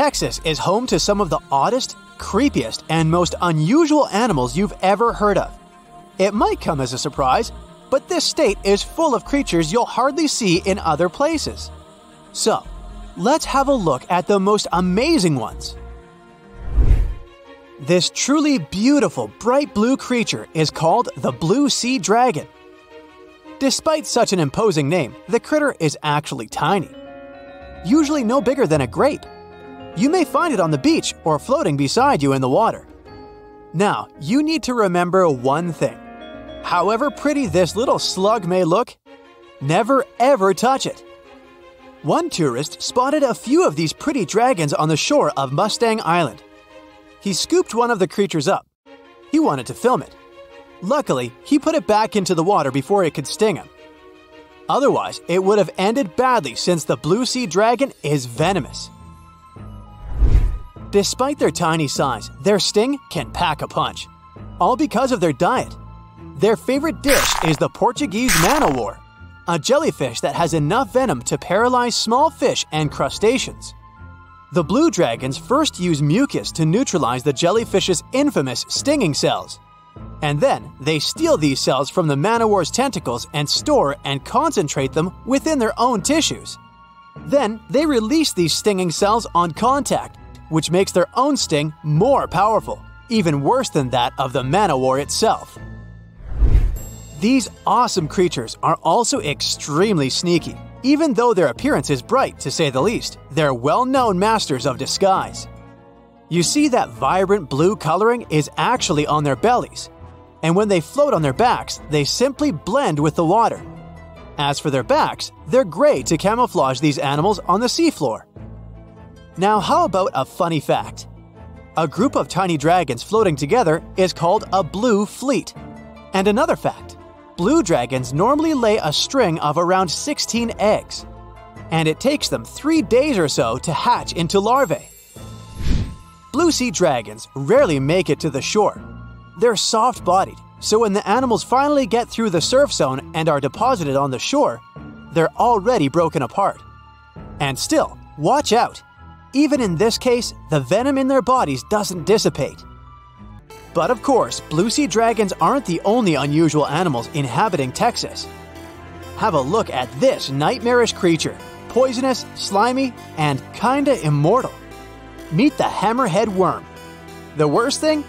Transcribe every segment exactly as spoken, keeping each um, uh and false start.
Texas is home to some of the oddest, creepiest, and most unusual animals you've ever heard of. It might come as a surprise, but this state is full of creatures you'll hardly see in other places. So, let's have a look at the most amazing ones. This truly beautiful, bright blue creature is called the Blue Sea Dragon. Despite such an imposing name, the critter is actually tiny, usually no bigger than a grape. You may find it on the beach or floating beside you in the water. Now, you need to remember one thing. However pretty this little slug may look, never ever touch it. One tourist spotted a few of these pretty dragons on the shore of Mustang Island. He scooped one of the creatures up. He wanted to film it. Luckily, he put it back into the water before it could sting him. Otherwise, it would have ended badly since the Blue Sea Dragon is venomous. Despite their tiny size, their sting can pack a punch, all because of their diet. Their favorite dish is the Portuguese man o' war, a jellyfish that has enough venom to paralyze small fish and crustaceans. The blue dragons first use mucus to neutralize the jellyfish's infamous stinging cells, and then they steal these cells from the man o' war's tentacles and store and concentrate them within their own tissues. Then they release these stinging cells on contact, which makes their own sting more powerful, even worse than that of the man-o'-war itself. These awesome creatures are also extremely sneaky. Even though their appearance is bright, to say the least, they're well-known masters of disguise. You see that vibrant blue coloring is actually on their bellies, and when they float on their backs, they simply blend with the water. As for their backs, they're gray to camouflage these animals on the seafloor. Now, how about a funny fact? A group of tiny dragons floating together is called a blue fleet. And another fact, blue dragons normally lay a string of around sixteen eggs, and it takes them three days or so to hatch into larvae. Blue sea dragons rarely make it to the shore. They're soft-bodied, so when the animals finally get through the surf zone and are deposited on the shore, they're already broken apart. And still, watch out! Even in this case, the venom in their bodies doesn't dissipate. But of course, blue sea dragons aren't the only unusual animals inhabiting Texas. Have a look at this nightmarish creature, poisonous, slimy, and kinda immortal. Meet the hammerhead worm. The worst thing?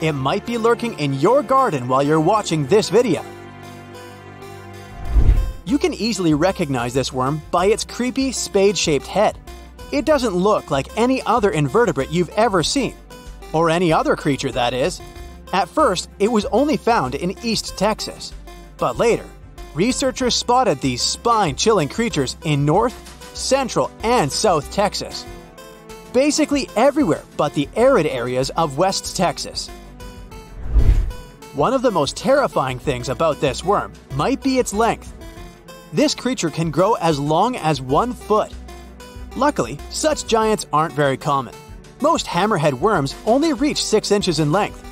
It might be lurking in your garden while you're watching this video. You can easily recognize this worm by its creepy, spade-shaped head. It doesn't look like any other invertebrate you've ever seen, or any other creature, that is. At first, it was only found in East Texas, but later, researchers spotted these spine-chilling creatures in North, Central, and South Texas. Basically everywhere but the arid areas of West Texas. One of the most terrifying things about this worm might be its length. This creature can grow as long as one foot. Luckily, such giants aren't very common. Most hammerhead worms only reach six inches in length.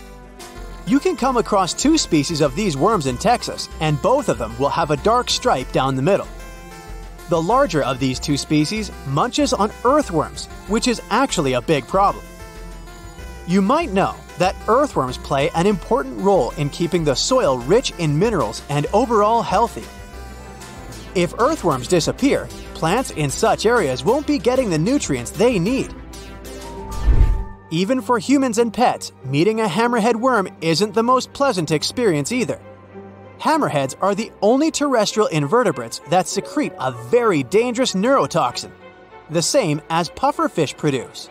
You can come across two species of these worms in Texas, and both of them will have a dark stripe down the middle. The larger of these two species munches on earthworms, which is actually a big problem. You might know that earthworms play an important role in keeping the soil rich in minerals and overall healthy. If earthworms disappear, plants in such areas won't be getting the nutrients they need. Even for humans and pets, meeting a hammerhead worm isn't the most pleasant experience either. Hammerheads are the only terrestrial invertebrates that secrete a very dangerous neurotoxin, the same as pufferfish produce.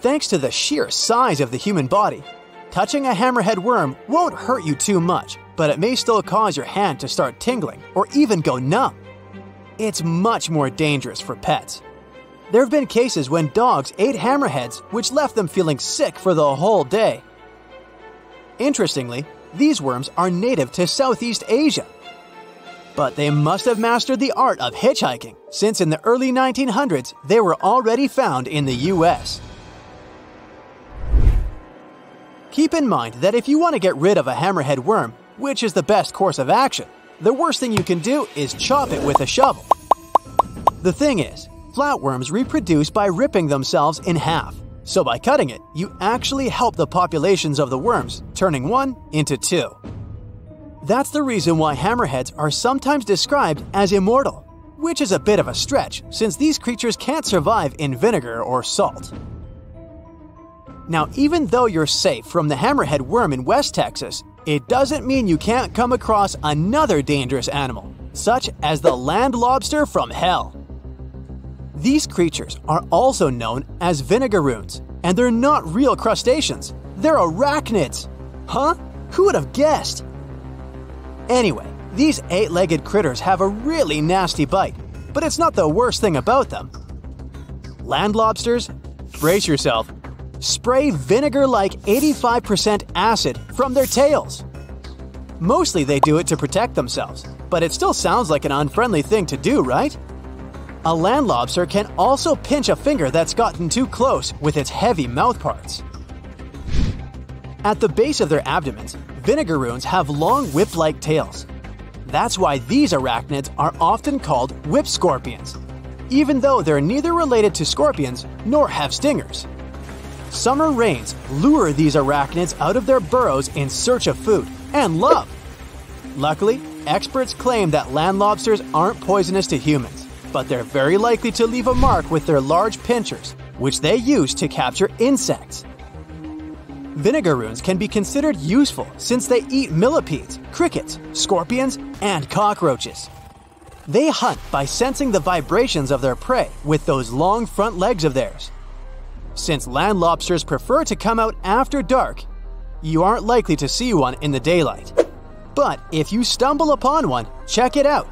Thanks to the sheer size of the human body, touching a hammerhead worm won't hurt you too much, but it may still cause your hand to start tingling or even go numb. It's much more dangerous for pets. There have been cases when dogs ate hammerheads, which left them feeling sick for the whole day. Interestingly, these worms are native to Southeast Asia. But they must have mastered the art of hitchhiking, since in the early nineteen hundreds, they were already found in the U S. Keep in mind that if you want to get rid of a hammerhead worm, which is the best course of action, the worst thing you can do is chop it with a shovel. The thing is, flatworms reproduce by ripping themselves in half. So by cutting it, you actually help the populations of the worms, turning one into two. That's the reason why hammerheads are sometimes described as immortal, which is a bit of a stretch since these creatures can't survive in vinegar or salt. Now, even though you're safe from the hammerhead worm in West Texas, it doesn't mean you can't come across another dangerous animal, such as the land lobster from hell. These creatures are also known as vinegaroons, and they're not real crustaceans, they're arachnids. Huh? Who would have guessed? Anyway, these eight-legged critters have a really nasty bite, but it's not the worst thing about them. Land lobsters? Brace yourself. Spray vinegar-like eighty-five percent acid from their tails. Mostly they do it to protect themselves, but it still sounds like an unfriendly thing to do, right? A land lobster can also pinch a finger that's gotten too close with its heavy mouth parts. At the base of their abdomens, vinegaroons have long whip-like tails. That's why these arachnids are often called whip scorpions, even though they're neither related to scorpions nor have stingers. Summer rains lure these arachnids out of their burrows in search of food and love. Luckily, experts claim that land lobsters aren't poisonous to humans, but they're very likely to leave a mark with their large pinchers, which they use to capture insects. Vinegaroons can be considered useful since they eat millipedes, crickets, scorpions, and cockroaches. They hunt by sensing the vibrations of their prey with those long front legs of theirs. Since land lobsters prefer to come out after dark, you aren't likely to see one in the daylight. But if you stumble upon one, check it out.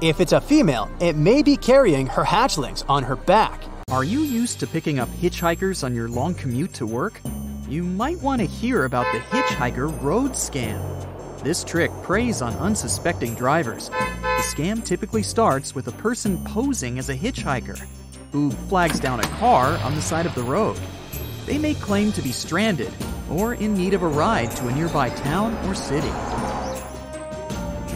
If it's a female, it may be carrying her hatchlings on her back. Are you used to picking up hitchhikers on your long commute to work? You might want to hear about the hitchhiker road scam. This trick preys on unsuspecting drivers. The scam typically starts with a person posing as a hitchhiker, who flags down a car on the side of the road. They may claim to be stranded or in need of a ride to a nearby town or city.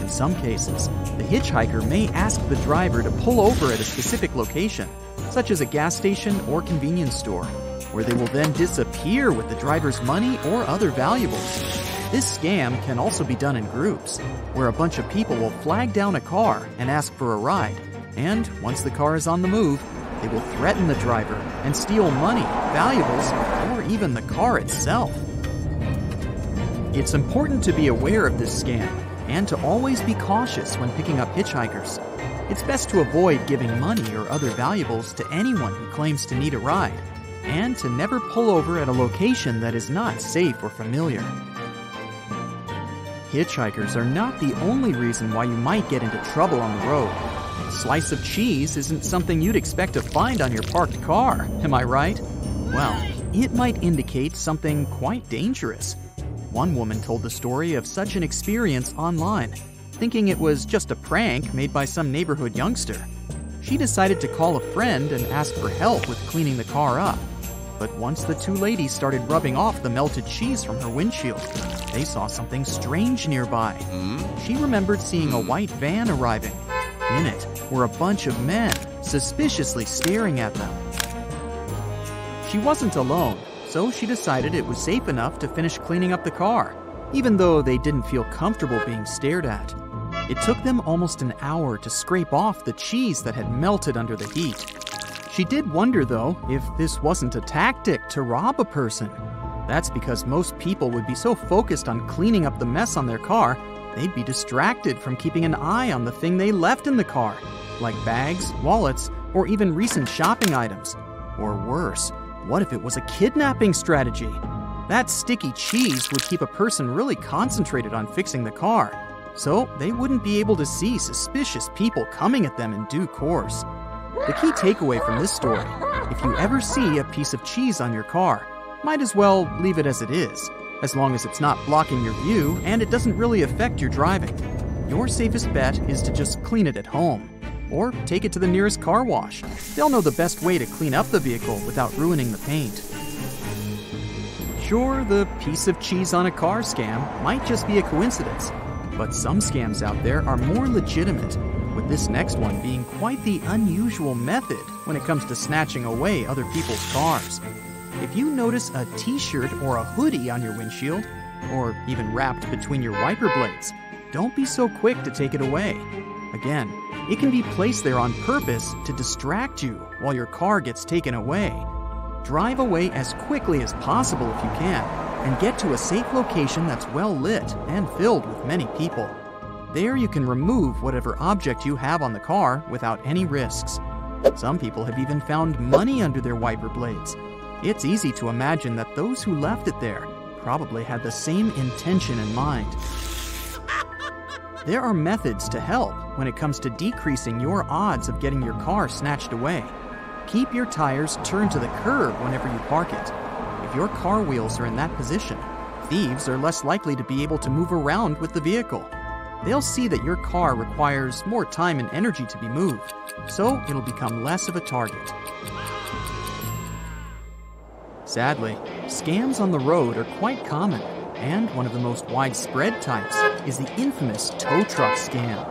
In some cases, the hitchhiker may ask the driver to pull over at a specific location, such as a gas station or convenience store, where they will then disappear with the driver's money or other valuables. This scam can also be done in groups, where a bunch of people will flag down a car and ask for a ride, and once the car is on the move, they will threaten the driver and steal money, valuables, or even the car itself. It's important to be aware of this scam and to always be cautious when picking up hitchhikers. It's best to avoid giving money or other valuables to anyone who claims to need a ride, and to never pull over at a location that is not safe or familiar. Hitchhikers are not the only reason why you might get into trouble on the road. A slice of cheese isn't something you'd expect to find on your parked car, am I right? Well, it might indicate something quite dangerous. One woman told the story of such an experience online, thinking it was just a prank made by some neighborhood youngster. She decided to call a friend and ask for help with cleaning the car up. But once the two ladies started rubbing off the melted cheese from her windshield, they saw something strange nearby. She remembered seeing a white van arriving. In it were a bunch of men, suspiciously staring at them. She wasn't alone, so she decided it was safe enough to finish cleaning up the car, even though they didn't feel comfortable being stared at. It took them almost an hour to scrape off the cheese that had melted under the heat. She did wonder, though, if this wasn't a tactic to rob a person. That's because most people would be so focused on cleaning up the mess on their car, they'd be distracted from keeping an eye on the thing they left in the car, like bags, wallets, or even recent shopping items. Or worse, what if it was a kidnapping strategy? That sticky cheese would keep a person really concentrated on fixing the car, so they wouldn't be able to see suspicious people coming at them in due course. The key takeaway from this story, if you ever see a piece of cheese on your car, might as well leave it as it is. As long as it's not blocking your view and it doesn't really affect your driving. Your safest bet is to just clean it at home or take it to the nearest car wash. They'll know the best way to clean up the vehicle without ruining the paint. Sure, the piece of cheese on a car scam might just be a coincidence, but some scams out there are more legitimate. with this next one being quite the unusual method when it comes to snatching away other people's cars. If you notice a t-shirt or a hoodie on your windshield, or even wrapped between your wiper blades, don't be so quick to take it away. Again, it can be placed there on purpose to distract you while your car gets taken away. Drive away as quickly as possible if you can, and get to a safe location that's well lit and filled with many people. There you can remove whatever object you have on the car without any risks. Some people have even found money under their wiper blades. It's easy to imagine that those who left it there probably had the same intention in mind. There are methods to help when it comes to decreasing your odds of getting your car snatched away. Keep your tires turned to the curb whenever you park it. If your car wheels are in that position, thieves are less likely to be able to move around with the vehicle. They'll see that your car requires more time and energy to be moved, so it'll become less of a target. Sadly, scams on the road are quite common, and one of the most widespread types is the infamous tow truck scam.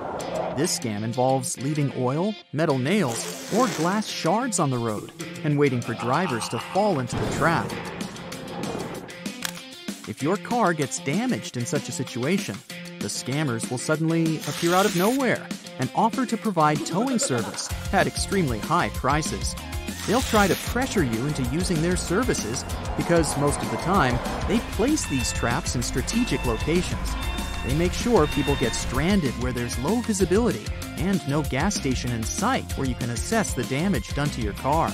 This scam involves leaving oil, metal nails, or glass shards on the road and waiting for drivers to fall into the trap. If your car gets damaged in such a situation, the scammers will suddenly appear out of nowhere and offer to provide towing service at extremely high prices. They'll try to pressure you into using their services because most of the time, they place these traps in strategic locations. They make sure people get stranded where there's low visibility and no gas station in sight where you can assess the damage done to your car.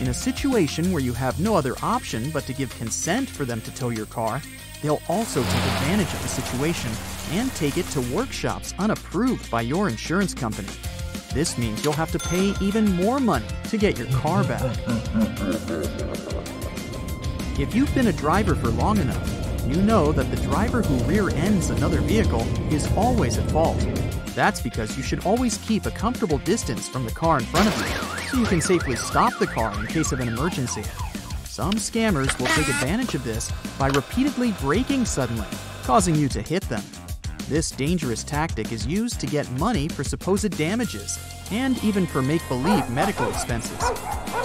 In a situation where you have no other option but to give consent for them to tow your car, they'll also take advantage of the situation and take it to workshops unapproved by your insurance company. This means you'll have to pay even more money to get your car back. If you've been a driver for long enough, you know that the driver who rear-ends another vehicle is always at fault. That's because you should always keep a comfortable distance from the car in front of you, so you can safely stop the car in case of an emergency. Some scammers will take advantage of this by repeatedly braking suddenly, causing you to hit them. This dangerous tactic is used to get money for supposed damages and even for make-believe medical expenses.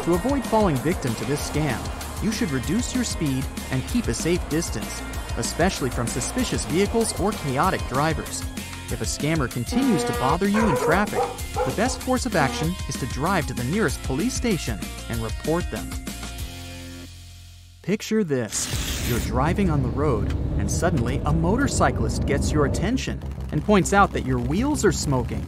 To avoid falling victim to this scam, you should reduce your speed and keep a safe distance, especially from suspicious vehicles or chaotic drivers. If a scammer continues to bother you in traffic, the best course of action is to drive to the nearest police station and report them. Picture this. You're driving on the road, and suddenly a motorcyclist gets your attention and points out that your wheels are smoking.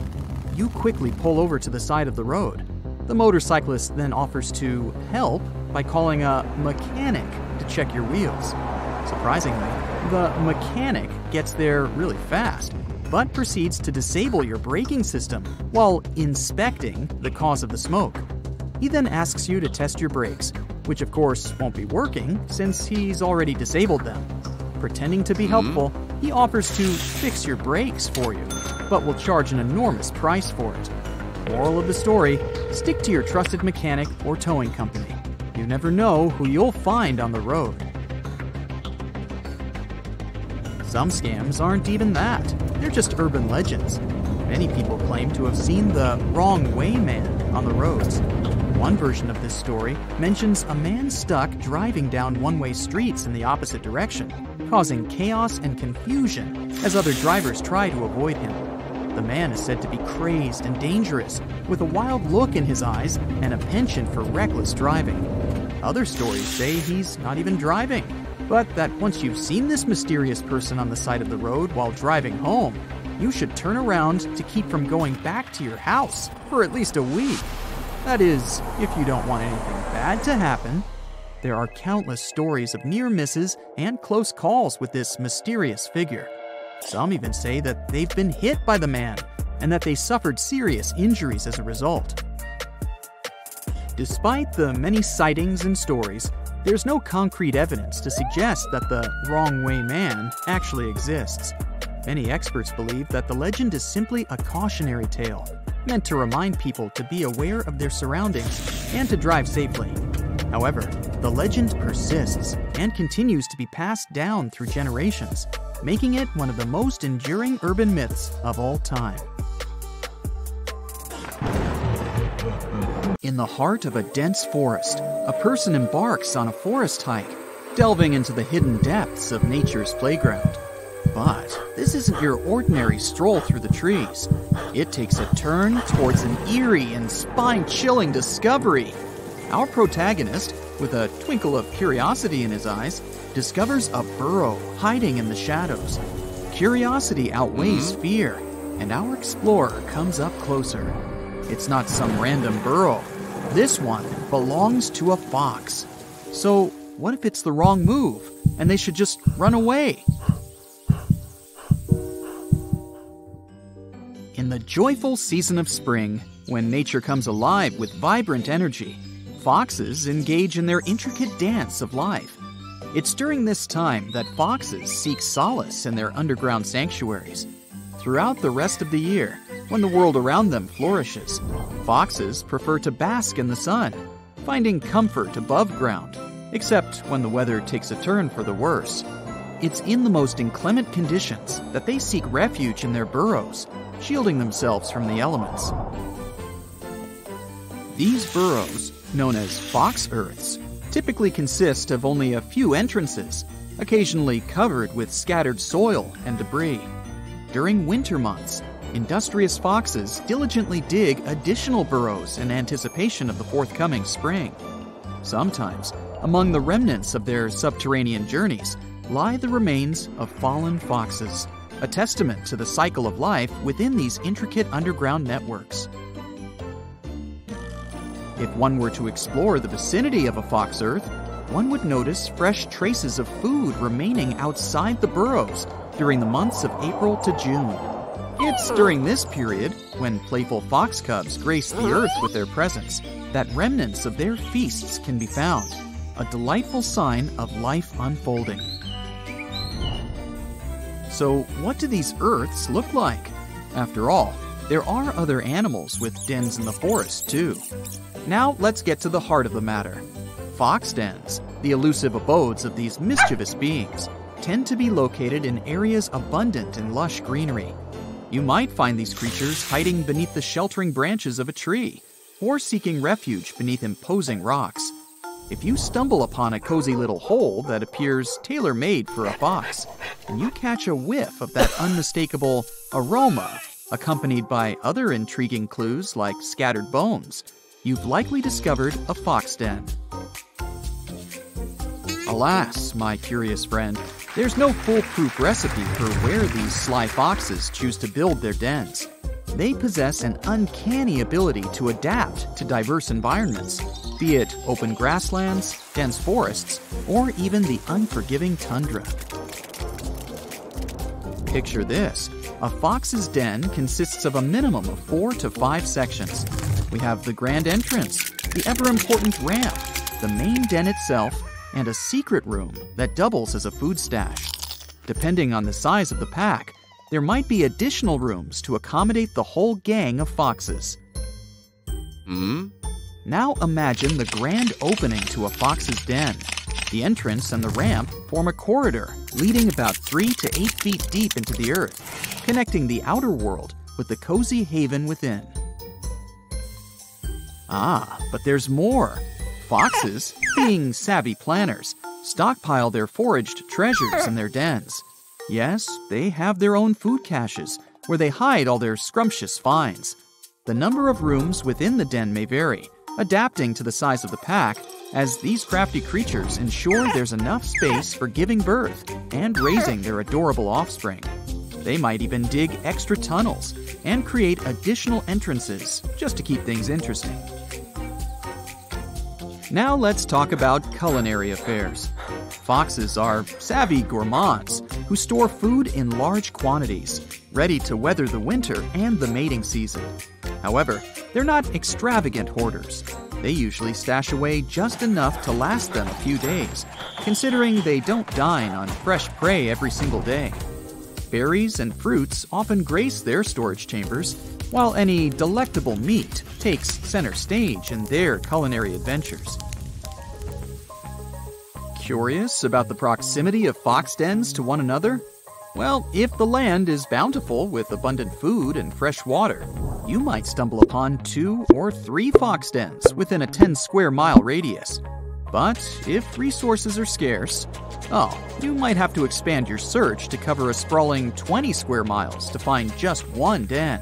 You quickly pull over to the side of the road. The motorcyclist then offers to help by calling a mechanic to check your wheels. Surprisingly, the mechanic gets there really fast, but proceeds to disable your braking system while inspecting the cause of the smoke. He then asks you to test your brakes, which of course won't be working since he's already disabled them. Pretending to be helpful, he offers to fix your brakes for you, but will charge an enormous price for it. Moral of the story, stick to your trusted mechanic or towing company. You never know who you'll find on the road. Some scams aren't even that. They're just urban legends. Many people claim to have seen the wrong way man on the roads. One version of this story mentions a man stuck driving down one-way streets in the opposite direction, causing chaos and confusion as other drivers try to avoid him. The man is said to be crazed and dangerous, with a wild look in his eyes and a penchant for reckless driving. Other stories say he's not even driving, but that once you've seen this mysterious person on the side of the road while driving home, you should turn around to keep from going back to your house for at least a week. That is, if you don't want anything bad to happen. There are countless stories of near misses and close calls with this mysterious figure. Some even say that they've been hit by the man and that they suffered serious injuries as a result. Despite the many sightings and stories, there's no concrete evidence to suggest that the wrong way man actually exists. Many experts believe that the legend is simply a cautionary tale, meant to remind people to be aware of their surroundings and to drive safely. However, the legend persists and continues to be passed down through generations, making it one of the most enduring urban myths of all time. In the heart of a dense forest, a person embarks on a forest hike, delving into the hidden depths of nature's playground. But this isn't your ordinary stroll through the trees. It takes a turn towards an eerie and spine-chilling discovery. Our protagonist, with a twinkle of curiosity in his eyes, discovers a burrow hiding in the shadows. Curiosity outweighs fear, and our explorer comes up closer. It's not some random burrow. This one belongs to a fox. So what if it's the wrong move, and they should just run away? In the joyful season of spring, when nature comes alive with vibrant energy, foxes engage in their intricate dance of life. It's during this time that foxes seek solace in their underground sanctuaries. Throughout the rest of the year, when the world around them flourishes, foxes prefer to bask in the sun, finding comfort above ground, except when the weather takes a turn for the worse. It's in the most inclement conditions that they seek refuge in their burrows, shielding themselves from the elements. These burrows, known as fox earths, typically consist of only a few entrances, occasionally covered with scattered soil and debris. During winter months, industrious foxes diligently dig additional burrows in anticipation of the forthcoming spring. Sometimes, among the remnants of their subterranean journeys, lie the remains of fallen foxes, a testament to the cycle of life within these intricate underground networks. If one were to explore the vicinity of a fox earth, one would notice fresh traces of food remaining outside the burrows during the months of April to June. It's during this period, when playful fox cubs grace the earth with their presence, that remnants of their feasts can be found, a delightful sign of life unfolding. So, what do these earths look like? After all, there are other animals with dens in the forest, too. Now, let's get to the heart of the matter. Fox dens, the elusive abodes of these mischievous beings, tend to be located in areas abundant in lush greenery. You might find these creatures hiding beneath the sheltering branches of a tree, or seeking refuge beneath imposing rocks. If you stumble upon a cozy little hole that appears tailor-made for a fox, and you catch a whiff of that unmistakable aroma, accompanied by other intriguing clues like scattered bones, you've likely discovered a fox den. Alas, my curious friend, there's no foolproof recipe for where these sly foxes choose to build their dens. They possess an uncanny ability to adapt to diverse environments, be it open grasslands, dense forests, or even the unforgiving tundra. Picture this. A fox's den consists of a minimum of four to five sections. We have the grand entrance, the ever-important ramp, the main den itself, and a secret room that doubles as a food stash. Depending on the size of the pack, there might be additional rooms to accommodate the whole gang of foxes. Mm-hmm. Now imagine the grand opening to a fox's den. The entrance and the ramp form a corridor leading about three to eight feet deep into the earth, connecting the outer world with the cozy haven within. Ah, but there's more. Foxes, being savvy planners, stockpile their foraged treasures in their dens. Yes, they have their own food caches, where they hide all their scrumptious finds. The number of rooms within the den may vary, adapting to the size of the pack, as these crafty creatures ensure there's enough space for giving birth and raising their adorable offspring. They might even dig extra tunnels and create additional entrances just to keep things interesting. Now let's talk about culinary affairs. Foxes are savvy gourmands who store food in large quantities, ready to weather the winter and the mating season. However, they're not extravagant hoarders. They usually stash away just enough to last them a few days, considering they don't dine on fresh prey every single day. Berries and fruits often grace their storage chambers, while any delectable meat takes center stage in their culinary adventures. Curious about the proximity of fox dens to one another? Well, if the land is bountiful with abundant food and fresh water, you might stumble upon two or three fox dens within a ten square mile radius. But if resources are scarce, oh, you might have to expand your search to cover a sprawling twenty square miles to find just one den.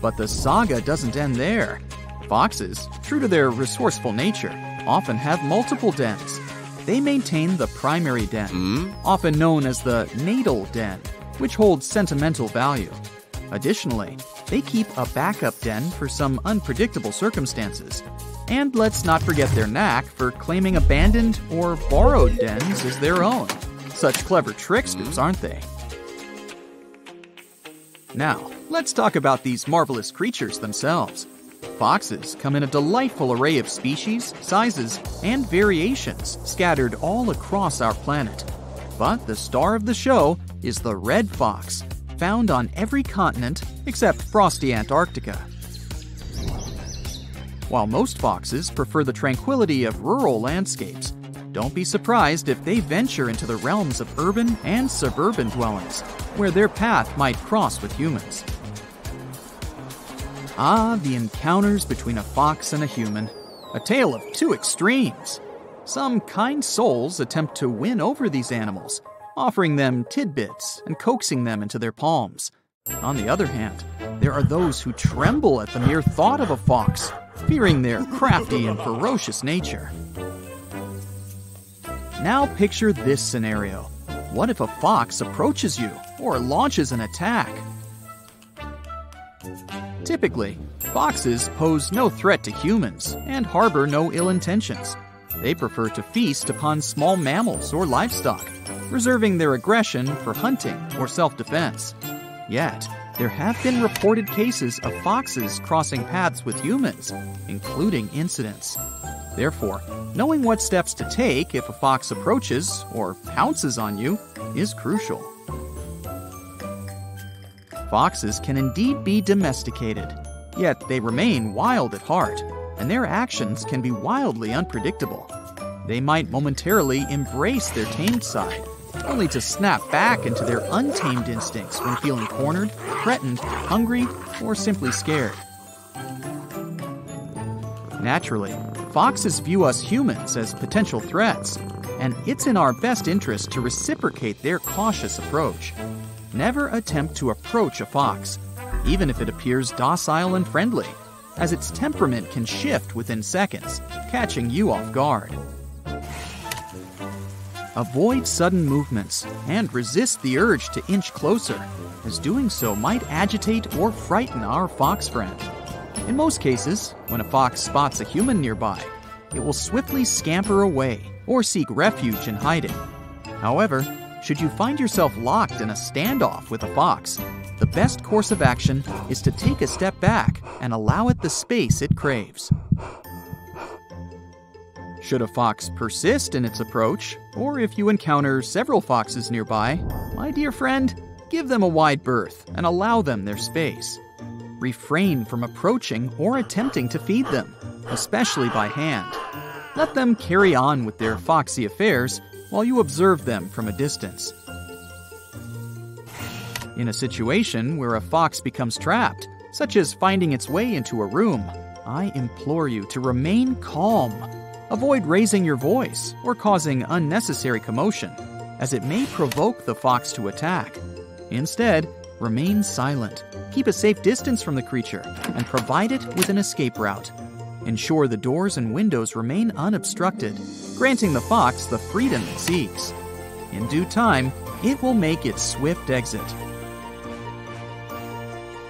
But the saga doesn't end there. Foxes, true to their resourceful nature, often have multiple dens. They maintain the primary den, mm? often known as the natal den, which holds sentimental value. Additionally, they keep a backup den for some unpredictable circumstances. And let's not forget their knack for claiming abandoned or borrowed dens as their own. Such clever tricksters, aren't they? Now, let's talk about these marvelous creatures themselves. Foxes come in a delightful array of species, sizes, and variations scattered all across our planet. But the star of the show is the red fox, found on every continent except frosty Antarctica. While most foxes prefer the tranquility of rural landscapes, don't be surprised if they venture into the realms of urban and suburban dwellings, where their path might cross with humans. Ah, the encounters between a fox and a human. A tale of two extremes. Some kind souls attempt to win over these animals, offering them tidbits and coaxing them into their palms. On the other hand, there are those who tremble at the mere thought of a fox, fearing their crafty and ferocious nature. Now picture this scenario. What if a fox approaches you or launches an attack? Typically, foxes pose no threat to humans and harbor no ill intentions. They prefer to feast upon small mammals or livestock, reserving their aggression for hunting or self-defense. Yet, there have been reported cases of foxes crossing paths with humans, including incidents. Therefore, knowing what steps to take if a fox approaches or pounces on you is crucial. Foxes can indeed be domesticated, yet they remain wild at heart, and their actions can be wildly unpredictable. They might momentarily embrace their tamed side, only to snap back into their untamed instincts when feeling cornered, threatened, hungry, or simply scared. Naturally, foxes view us humans as potential threats, and it's in our best interest to reciprocate their cautious approach. Never attempt to approach a fox, even if it appears docile and friendly, as its temperament can shift within seconds, catching you off guard. Avoid sudden movements and resist the urge to inch closer, as doing so might agitate or frighten our fox friend. In most cases, when a fox spots a human nearby, it will swiftly scamper away or seek refuge in hiding. However, should you find yourself locked in a standoff with a fox, the best course of action is to take a step back and allow it the space it craves. Should a fox persist in its approach, or if you encounter several foxes nearby, my dear friend, give them a wide berth and allow them their space. Refrain from approaching or attempting to feed them, especially by hand. Let them carry on with their foxy affairs while you observe them from a distance. In a situation where a fox becomes trapped, such as finding its way into a room, I implore you to remain calm. Avoid raising your voice or causing unnecessary commotion, as it may provoke the fox to attack. Instead, remain silent. Keep a safe distance from the creature and provide it with an escape route. Ensure the doors and windows remain unobstructed, granting the fox the freedom it seeks. In due time, it will make its swift exit.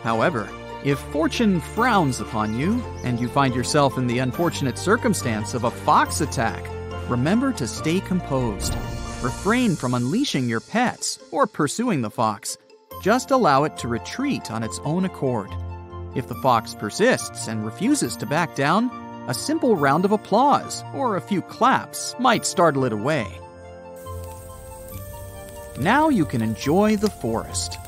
However, if fortune frowns upon you and you find yourself in the unfortunate circumstance of a fox attack, remember to stay composed. Refrain from unleashing your pets or pursuing the fox. Just allow it to retreat on its own accord. If the fox persists and refuses to back down, a simple round of applause or a few claps might startle it away. Now you can enjoy the forest.